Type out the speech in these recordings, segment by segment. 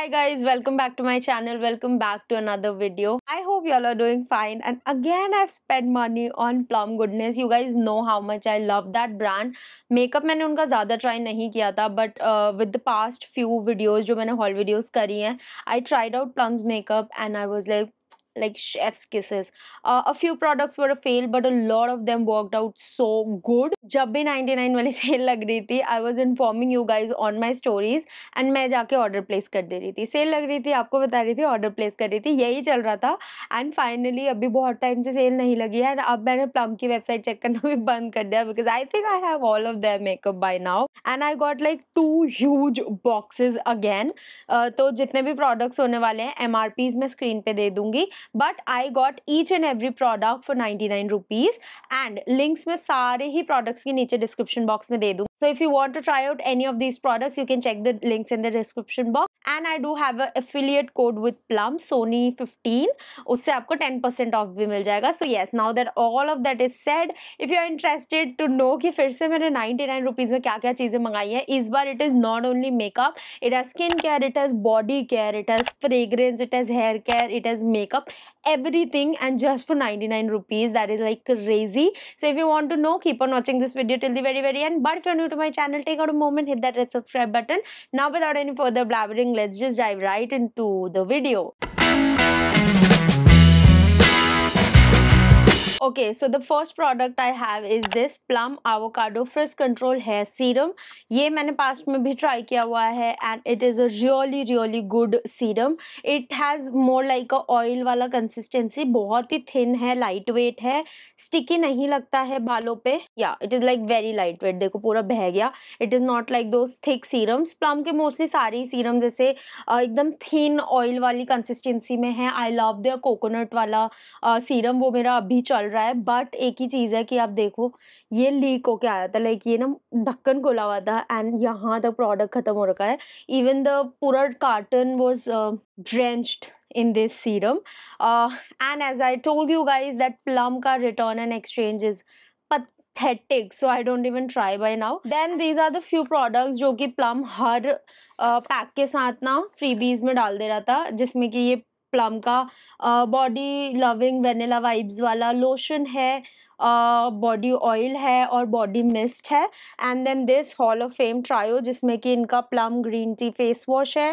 Hi guys, welcome back to my channel. Welcome back to another video. I hope y'all are doing fine, and again I've spent money on Plumgoodness. You guys know how much I love that brand. Makeup मैंने उनका ज़्यादा try नहीं किया था, but with the past few videos जो मैंने haul videos करी हैं, I tried out Plum's makeup and I was like chef's kisses. A few products were a fail, but a lot of them worked out so good. जब भी 99 वाली cell लग रही थी, I was informing you guys on my stories, and मैं जाके order place कर दे रही थी. सेल लग रही थी, आपको बता रही थी, order place कर रही थी, यही चल रहा था. And finally अभी बहुत टाइम से सेल नहीं लगी है, अब मैंने Plum की वेबसाइट चेक करना भी बंद कर दिया, because I think I have all of their makeup by now. And I got like 2 huge boxes again. तो जितने भी products होने वाले हैं, MRPs मैं screen पे दे दूँगी. But I got each and every product for 99 rupees, and links मैं सारे ही products के नीचे description box में दे दूँ. So if you want to try out any of these products, you can check the links in the description box. And I do have an affiliate code with Plum, Sony15. उससे आपको 10% off भी मिल जाएगा. So yes, now that all of that is said, if you are interested to know कि फिर से मैंने 99 rupees में क्या-क्या चीजें मंगाई हैं, इस बार it is not only makeup, it has skin care, it has body care, it has fragrance, it has hair care, it has makeup. Everything, and just for 99 rupees. That is like crazy. So if you want to know, keep on watching this video till the very end. But if you're new to my channel, take out a moment, hit that red subscribe button. Now without any further blabbering, let's just dive right into the video. Okay, so the first product I have is this Plum Avocado Frizz Control Hair Serum. ये मैंने past में भी try किया हुआ है, and it is a really good serum. It has more like a oil वाला consistency, बहुत ही thin है, lightweight है, sticky नहीं लगता है बालों पे. Yeah, it is like very lightweight. देखो पूरा बह गया. It is not like those thick serums. Plum के mostly सारी serums जैसे एकदम thin oil वाली consistency में है. I love their coconut वाला serum, वो मेरा अभी चल रहा है, but एक ही चीज़ है कि आप देखो ये लीक होके आया था, लाइक ये ना ढक्कन खोला हुआ था, and यहाँ तक प्रोडक्ट खत्म हो रखा है. Even the पूरा carton was drenched in this serum, and as I told you guys that Plum का return and exchange is pathetic, so I don't even try by now. Then these are the few products जो कि Plum हर pack के साथ ना freebies में डाल दे रहा था, जिसमें कि ये प्लम का बॉडी लविंग वेनिला वाइब्स वाला लोशन है, बॉडी ऑयल है और बॉडी मिस्ट है. And then this hall of fame trio, जिसमें कि इनका Plum green tea face wash है,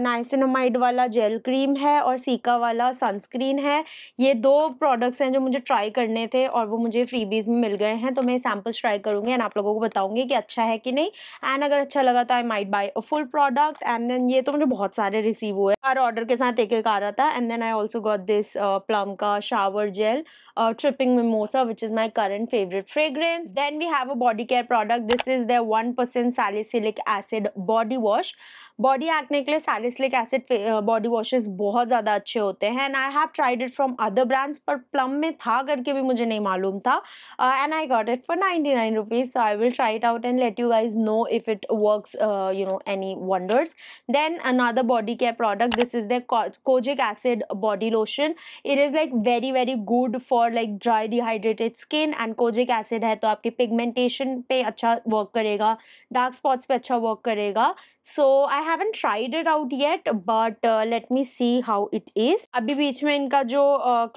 नाइसिनामाइड वाला जेल क्रीम है और सीका वाला सनस्क्रीन है. ये 2 प्रोडक्ट्स हैं जो मुझे ट्राई करने थे और वो मुझे फ्रीबीज में मिल गए हैं, तो मैं सैम्पल्स ट्राई करूँगी एंड आप लोगों को बताऊँगी कि अच्छा है कि नहीं. एंड अगर अच्छा लगा तो I might buy a full product. And then ये तो मुझे बहुत सारे रिसीव हुए, हर ऑर्डर के साथ एक आ रहा था. And then I also got this Plum का shower gel tripping mimosa, which is my current favorite fragrance. Then we have a body care product. This is their 1% salicylic acid body wash. Body acne के लिए salicylic acid body washes बहुत ज़्यादा अच्छे होते हैं, and I have tried it from other brands, पर Plum में था करके भी मुझे नहीं मालूम था. And I got it for 99 rupees, so I will try it out and let you guys know if it works you know any wonders. Then another body care product, this is the kojic acid body lotion. It is like very good for like dry dehydrated skin, and kojic acid है तो आपके pigmentation पे अच्छा work करेगा, dark spots पे अच्छा work करेगा. सो I haven't tried it out yet, but let me see how it is. अभी बीच में इनका जो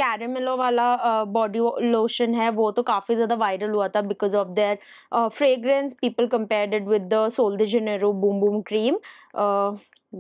कैरेमेलो वाला बॉडी लोशन है वो तो काफ़ी ज़्यादा वायरल हुआ था because of their fragrance. People compared it with the Sol de Janeiro Boom Boom cream.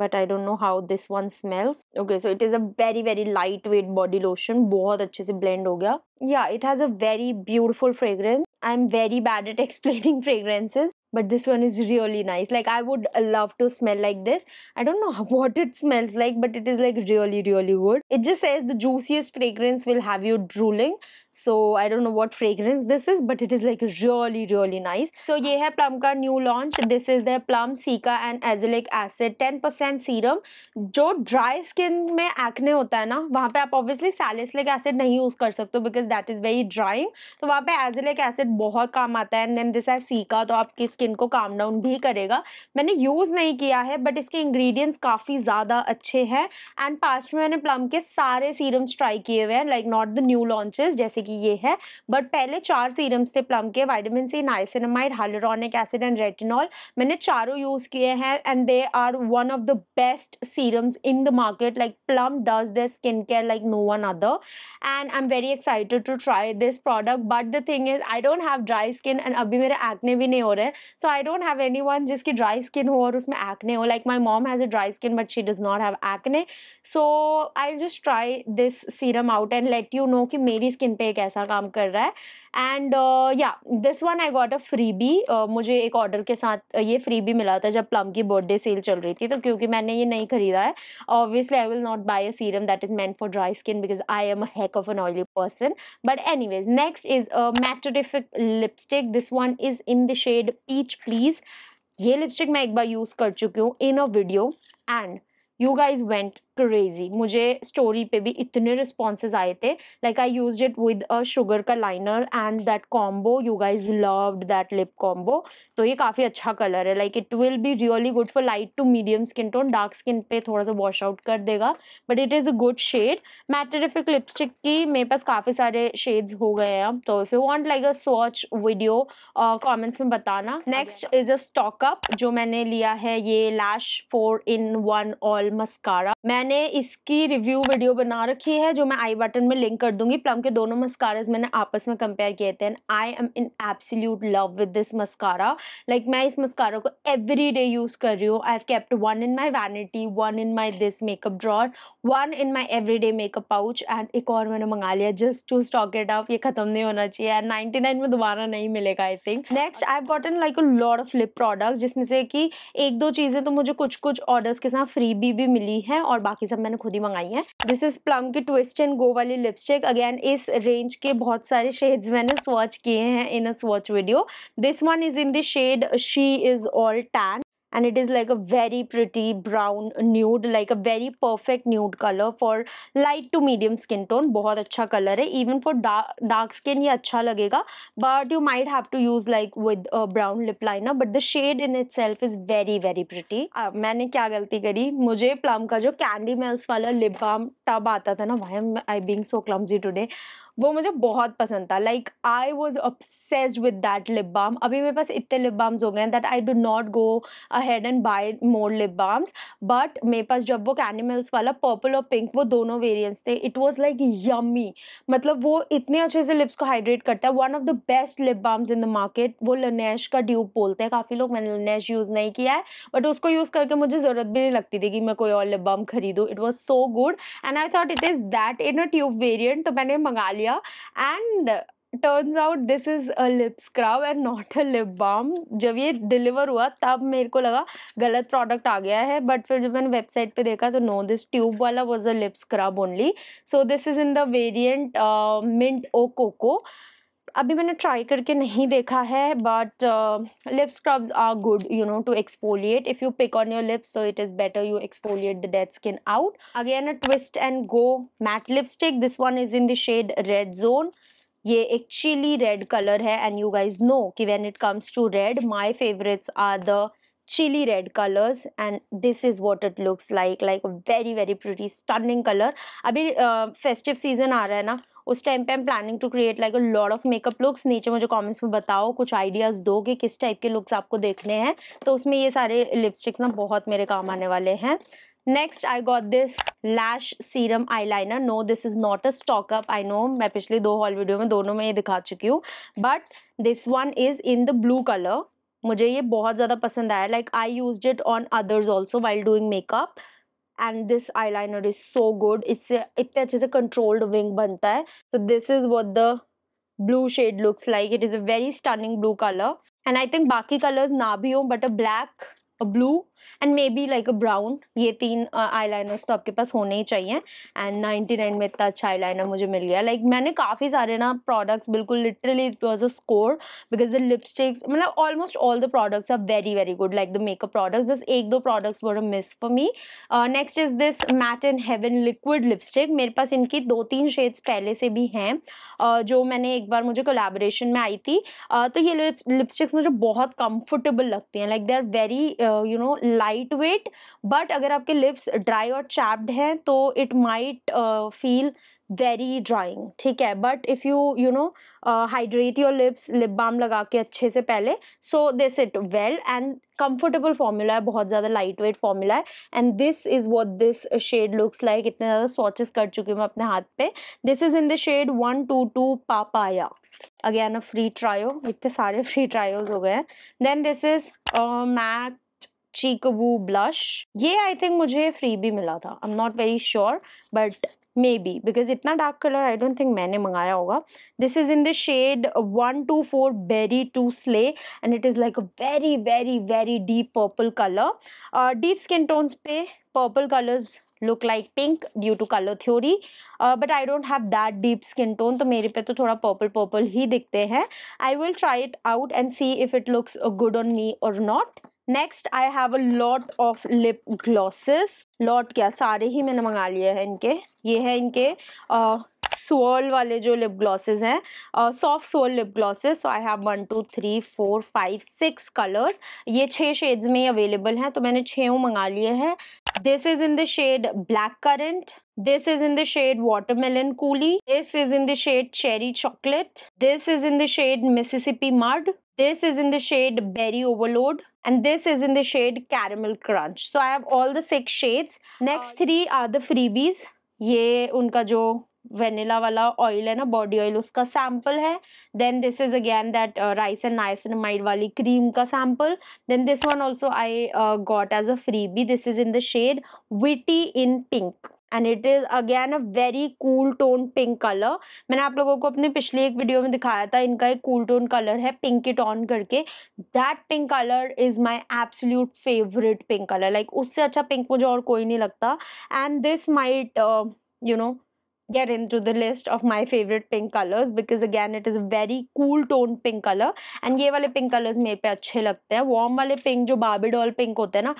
But I don't know how this one smells. Okay, so it is a very lightweight body lotion. बहुत अच्छे से blend हो गया. Yeah, it has a very beautiful fragrance. I'm very bad at explaining fragrances, but this one is really nice. Like I would love to smell like this. I don't know what it smells like, but it is like really good. It just says the juiciest fragrance will have you drooling. So I don't know what fragrance this is, but it is like really nice. So ये है Plum का new launch. This is their Plum Cica and Azelaic Acid 10% serum. जो dry skin में acne होता है ना, वहाँ पे आप obviously salicylic acid नहीं use कर सकते because that is very drying. तो वहाँ पे azelaic acid बहुत काम आता है. And then this is Cica, तो आपकी स्किन को काम डाउन भी करेगा. मैंने यूज़ नहीं किया है, बट इसके इंग्रेडिएंट्स काफ़ी ज़्यादा अच्छे हैं. एंड पास्ट में मैंने प्लम के सारे सीरम्स ट्राई किए हुए हैं, like not the new launches, जैसे जाएगी ये है। बट पहले 4 सीरम्स थे प्लम के, vitamin C, niacinamide, hyaluronic acid and retinol. मैंने चारों यूज़ किए हैं and they are one of the best serums in the market. Like Plum does this skin care like no one other and I am very excited to try this product. But the thing is I don't have dry skin and अभी मेरे acne भी नहीं हो रहे, so I don't have any one जिसकी dry skin हो और उसमें एक्ने हो। Like my mom has a dry skin but she does not have acne, so I just try this serum out and let you know कि मेरी skin पे कैसा काम कर रहा है। And yeah this one I got a freebie, मुझे एक ऑर्डर के साथ ये फ्रीबी मिला था जब प्लम की बर्थडे सेल चल रही थी, तो क्योंकि मैंने ये नहीं खरीदा है obviously I will not buy a serum that is meant for dry skin because I am a heck of an oily person. But anyways next is a मैटरिफिक lipstick, this one is in the shade peach please. ये lipstick मैं एक बार use कर चुकी हूँ in a video and You guys went crazy. मुझे story पे भी इतने रिस्पॉन्सेज आए थे। Like I use it with a Sugar का liner and that combo, you guys loved that lip combo. तो ये काफ़ी अच्छा कलर है, like it will be really good for light to medium skin tone, dark skin पे थोड़ा सा wash out कर देगा but it is a good shade. मैटरिफिक lipstick की मेरे पास काफ़ी सारे शेड्स हो गए हैं अब, तो if you want like a swatch video comments में बताना। नेक्स्ट इज अ स्टॉकअप जो मैंने लिया है, ये लैश 4-in-1 ऑल मस्कारा। मैंने इसकी रिव्यू वीडियो बना रखी है जो मैं आई बटन में लिंक कर दूंगी। प्लम के दोनों मस्कारास मैंने आपस में कंपेयर किए थे and I am in absolute love with this mascara. Like मैं इस मस्कारा को एवरी डे यूज कर रही हूँ। I have kept one in my vanity, one in my this makeup drawer, one in my every day makeup pouch and एक और मैंने मंगा लिया just to stock it up. ये खत्म नहीं होना चाहिए एंड 99 में दोबारा नहीं मिलेगा I think. Next I have gotten like a lot of lip products जिसमें से कि एक दो चीज़ें तो मुझे कुछ कुछ ऑर्डर्स के साथ फ्री भी मिली है और बाकी सब मैंने खुद ही मंगाई है। दिस इज प्लम की ट्विस्ट एंड गो वाली लिपस्टिक। अगेन इस रेंज के बहुत सारे शेड्स मैंने स्वॉच किए हैं in a swatch video. This one is in the shade she is all tan and it is like a very pretty brown nude, like a very perfect nude color for light to medium skin tone. बहुत अच्छा color है, even for dark skin ये अच्छा लगेगा but you might have to use like with a brown lip liner but the shade in itself is very very pretty. मैंने क्या गलती करी, मुझे प्लम का जो कैंडी मेल्स वाला लिप बाम टब आता था ना, why am I being so clumsy today, वो मुझे बहुत पसंद था। Like I was obsessed with that lip balm. अभी मेरे पास इतने लिप बाम्स हो गए हैं that I do not go ahead and buy more lip balms, but मेरे पास जब वो कैंडी मेल्स वाला पर्पल और पिंक वो दोनों वेरिएंट्स थे, इट वाज लाइक यम्मी। मतलब वो इतने अच्छे से लिप्स को हाइड्रेट करता है, one of the best lip balms in the market. वो लनेश का ड्यूब बोलते हैं काफ़ी लोग, मैंने लनेश यूज़ नहीं किया है बट उसको यूज़ करके मुझे ज़रूरत भी नहीं लगती थी कि मैं कोई और लिप बाम खरीदूँ। It was so good and I thought it is that in a tube variant, तो मैंने मंगा लिया and turns out this is a lip scrub and not a lip balm. जब ये डिलीवर हुआ तब मेरे को लगा गलत प्रोडक्ट आ गया है, बट फिर जब मैंने वेबसाइट पे देखा तो नो, दिस ट्यूब वाला was a lip scrub only. So this is in the variant mint o coco. अभी मैंने ट्राई करके नहीं देखा है but lip scrubs are good you know to exfoliate if you pick on your lips, so it is better you exfoliate the dead skin out. Again a twist and go matte lipstick, this one is in the shade red zone. ये एक chili red colour है and you guys know कि when it comes to red my favourites are the chili red colors and this is what it looks like a very very pretty stunning color. अभी festive season आ रहा है ना, उस time पे I'm planning to create like a lot of makeup looks. नीचे मुझे comments में बताओ, कुछ ideas दो कि किस type के looks आपको देखने हैं, तो उसमें ये सारे lipsticks ना बहुत मेरे काम आने वाले हैं। Next I got this lash serum eyeliner. No this is not a stock up, I know मैं पिछली 2 हॉल वीडियो में दोनों में ये दिखा चुकी हूँ but this one is in the blue colour. मुझे ये बहुत ज़्यादा पसंद आया, like I used it on others also while doing makeup and this eyeliner is so good. इससे इतने अच्छे से कंट्रोल्ड विंग बनता है। So this is what the blue shade looks like, it is a very stunning blue colour and I think बाकी colours ना भी हों but a black, a blue and maybe like a brown, ये 3 eye liners तो आपके पास होने ही चाहिए and 99 में इतना अच्छा आई लाइनर मुझे मिल गया। लाइक मैंने काफ़ी सारे ना प्रोडक्ट्स बिल्कुल literally it was a score because the lipsticks, मतलब almost all the products are very very good like the makeup products. बस 1-2 products were a miss for me. Next is this matte in heaven liquid lipstick. मेरे पास इनकी 2-3 shades पहले से भी हैं जो मैंने एक बार मुझे कोलैबोरेशन में आई थी, तो ये लिपस्टिक्स मुझे बहुत कम्फर्टेबल लगती हैं। Like they are very you know light weight, but अगर आपके लिप्स ड्राई और चैप्ड हैं तो it might feel very drying, ठीक है। But if you hydrate your lips lip balm लगा के अच्छे से पहले, so this it well and comfortable formula है, बहुत ज़्यादा लाइट वेट फॉर्मूला है। And this is what this shade looks like. इतने ज़्यादा स्वॉचेस कर चुकी हूँ मैं अपने हाथ पे। This is in the shade 122 papaya, again a free trio, इतने सारे फ्री ट्रायोज हो गए हैं। Then this is matte cheekboo blush, ये आई थिंक मुझे फ्री भी मिला था, I am not very sure but may be, because इतना dark colour I don't think मैंने मंगाया होगा। This is in the shade 124 berry to slay and it is like a very very very deep purple colour. Deep skin tones पे purple colours look like pink due to colour theory, but I don't have that deep skin tone, तो मेरे पे तो थोड़ा purple purple ही दिखते हैं। I will try it out and see if it looks good on me और not. Next I have a lot of lip glosses, lot क्या सारे ही मैंने मंगा लिए हैं इनके। ये है इनके स्वॉल वाले जो लिप ग्लॉसेस हैं, सॉफ्ट स्वॉल lip glosses. So I have 1 2 3 4 5 6 colours, ये 6 शेड्स में अवेलेबल हैं, तो मैंने 6 मंगा लिए हैं। This is in the shade black currant. This is in the shade watermelon coolie. This is in the shade cherry chocolate. This is in the shade Mississippi mud. This is in the shade berry overload. And this is in the shade caramel crunch. So I have all the 6 shades. Next 3 are the freebies. ये उनका जो vanilla वाला oil है ना, body oil, उसका sample है। Then this is again that rice and niacinamide वाली cream का sample. Then this one also I got as a freebie. This is in the shade witty in pink and it is again a very cool tone pink colour. मैंने आप लोगों को अपने पिछले एक video में दिखाया था, इनका एक कूल टोन कलर है पिंक इट ऑन करके। That pink colour is my absolute favourite pink colour, like उससे अच्छा पिंक मुझे और कोई नहीं लगता। And this might get into the list of my favorite pink colors because again it is a very cool tone pink color and ये वाले pink colors मेरे पे अच्छे लगते हैं। warm वाले pink जो बार्बी डॉल pink होते हैं ना,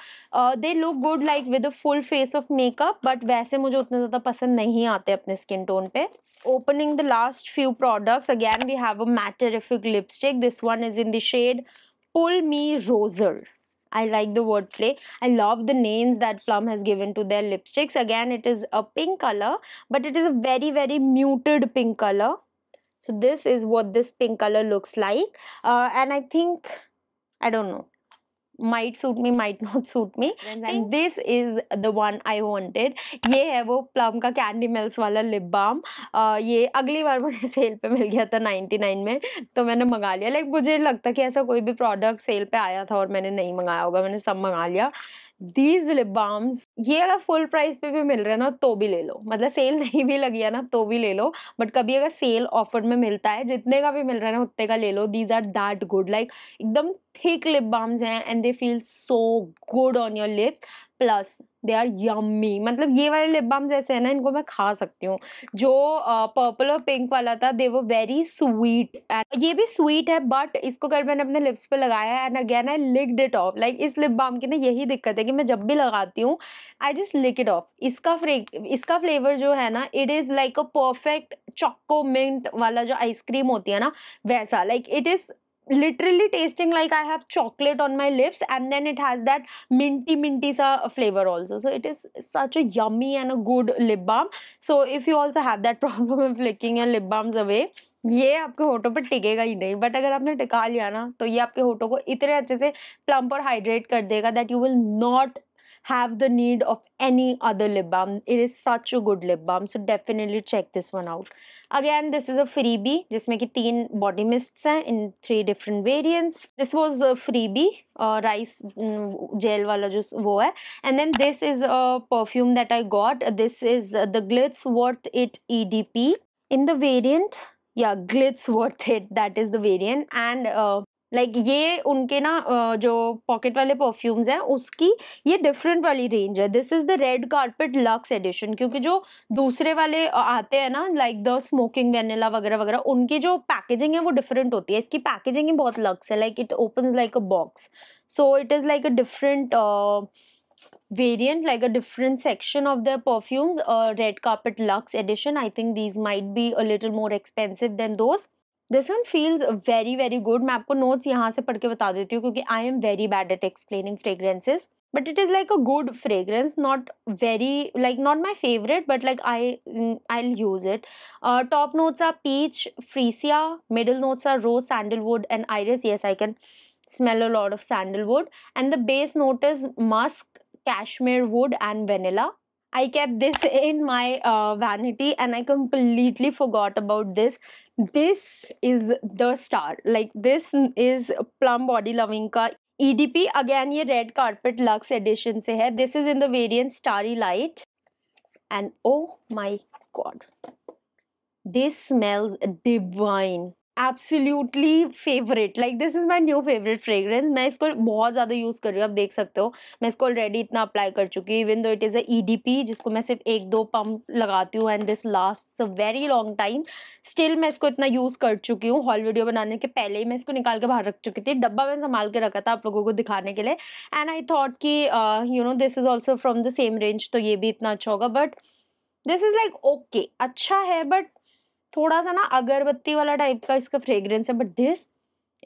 they look good like with a full face of makeup, but वैसे मुझे उतना ज़्यादा पसंद नहीं आते अपने skin tone पे। opening the last few products, again we have a Matterrific lipstick. this one is in the shade Pull Me Rosal. I like the wordplay. I love the names that Plum has given to their lipsticks. Again, it is a pink color, but it is a very, very muted pink color. So this is what this pink color looks like. And I think, I don't know, might suit me, might not suit me. And this is the one I wanted. ये है वो Plum का Candy Melts वाला lip balm. ये अगली बार मुझे cell पे मिल गया था 99 में, तो मैंने मंगा लिया। लाइक मुझे लगता कि ऐसा कोई भी प्रोडक्ट सेल पे आया था और मैंने नहीं मंगाया होगा, मैंने सब मंगा लिया। These lip balms, ये अगर फुल प्राइस पे भी मिल रहे हैं ना तो भी ले लो, मतलब सेल नहीं भी लगी है ना तो भी ले लो, बट कभी अगर सेल ऑफर में मिलता है जितने का भी मिल रहा है ना उतने का ले लो। These are that good, like एकदम थिक लिप बाम्स हैं and they feel so good on your lips, plus they are yummy. मतलब ये वाले लिप बाम्स ऐसे हैं ना, इनको मैं खा सकती हूँ। जो पर्पल और पिंक वाला था दे वो वेरी स्वीट, एंड ये भी स्वीट है बट इसको कर मैंने अपने लिप्स पे लगाया and again I licked it off. Like इस लिप बाम की ना यही दिक्कत है कि मैं जब भी लगाती हूँ I just lick it off. इसका फ्लेवर जो है ना, it is like a perfect choco mint वाला जो आइसक्रीम होती है ना वैसा, like it is literally tasting like I have chocolate on my lips and then it has that minty sa flavor also. So it is such a yummy and a good lip balm. So if you also have that problem of flicking your lip balms away, ये आपके होठों पर टिकेगा ही नहीं, but अगर आपने टिका लिया ना तो ये आपके होठों को इतने अच्छे से plump और hydrate कर देगा that you will not have the need of any other lip balm. It is such a good lip balm, so definitely check this one out. Again, this is a freebie जिसमें कि 3 body mists हैं in 3 different variants. This was a freebie, rice gel वाला जो वो है, and then this is a perfume that I got. This is the Glitz Worth It EDP in the variant, yeah, Glitz Worth It, that is the variant, and like ये उनके ना जो pocket वाले perfumes हैं उसकी ये different वाली range है। This is the red carpet luxe edition, क्योंकि जो दूसरे वाले आते हैं ना लाइक द स्मोकिंग वेनिला वगैरह वगैरह, उनकी जो पैकेजिंग है वो डिफरेंट होती है। इसकी पैकेजिंग ही बहुत लक्स है, like it opens like a box, so it is like a different variant, like a different section of their perfumes, red carpet luxe edition. I think these might be a little more expensive than those. This one feels very very good. मैं आपको notes यहाँ से पढ़ के बता देती हूँ क्योंकि I am very bad at explaining fragrances. But it is like a good fragrance, not very, like, not my favorite, but like I'll use it. Top notes are peach, freesia, middle notes are rose, sandalwood and iris. Yes, I can smell a lot of sandalwood. And the base note is musk, cashmere wood and vanilla. I kept this in my vanity and I completely forgot about this. This is the star. Like, this is Plum Body Loving ka EDP. Again, ये Red Carpet Luxe Edition से है. This is in the variant Starry Light. And oh my god, this smells divine. Absolutely favorite. Like, this is my new favorite fragrance. मैं इसको बहुत ज़्यादा use कर रही हूँ. आप देख सकते हो मैं इसको already इतना apply कर चुकी हूँ. Even though it is a EDP जिसको मैं सिर्फ 1-2 pump लगाती हूँ and this lasts a very long time. Still मैं इसको इतना use कर चुकी हूँ. Haul video बनाने के पहले ही मैं इसको निकाल के बाहर रख चुकी थी. डब्बा मैंने संभाल के रखा था आप लोगों को दिखाने के लिए. And I thought कि you know this is also from the same range तो ये भी इतना अच्छा होगा. But this is like okay, अच्छा है but थोड़ा सा ना अगरबत्ती वाला टाइप का इसका फ्रेग्रेंस है. But this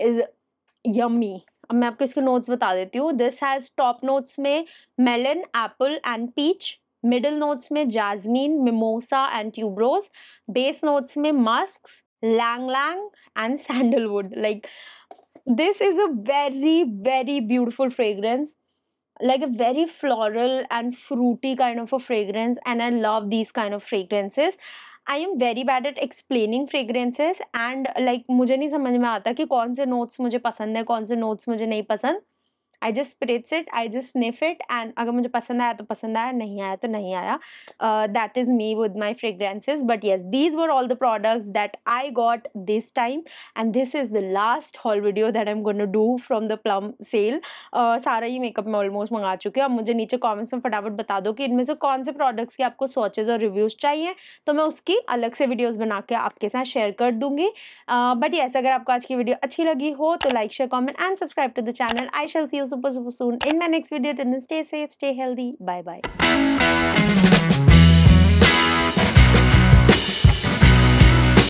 is yummy. अब मैं आपको इसके नोट्स बता देती हूँ. दिस हैज़ टॉप नोट्स में melon, apple and peach. Middle notes में jasmine, mimosa and tuberose. Base notes में musk, ylang ylang and sandalwood. Like this is a very very beautiful fragrance. Like a very floral and fruity kind of a fragrance, and I love these kind of fragrances. I am very bad at explaining fragrances and like मुझे नहीं समझ में आता कि कौन से notes मुझे पसंद है, कौन से notes मुझे नहीं पसंद. I just spritz it, I just sniff it, and अगर मुझे पसंद आया तो पसंद आया, नहीं आया तो नहीं आया. That is me with my fragrances. But yes, these were all the products that I got this time, and this is the last haul video that I'm going to do from the Plum sale. सारा ही makeup मैं almost मंगा चुकी हूँ. अब मुझे नीचे comments में फटाफट बता दो कि इनमें से कौन से products की आपको swatches और reviews चाहिए, तो मैं उसकी अलग से videos बना के आपके साथ share कर दूँगी. But yes, अगर आपको आज की video अच्छी लगी हो तो like, share, comment and subscribe to the channel. I shall see you super soon in my next video. Till then, stay safe, stay healthy, bye bye.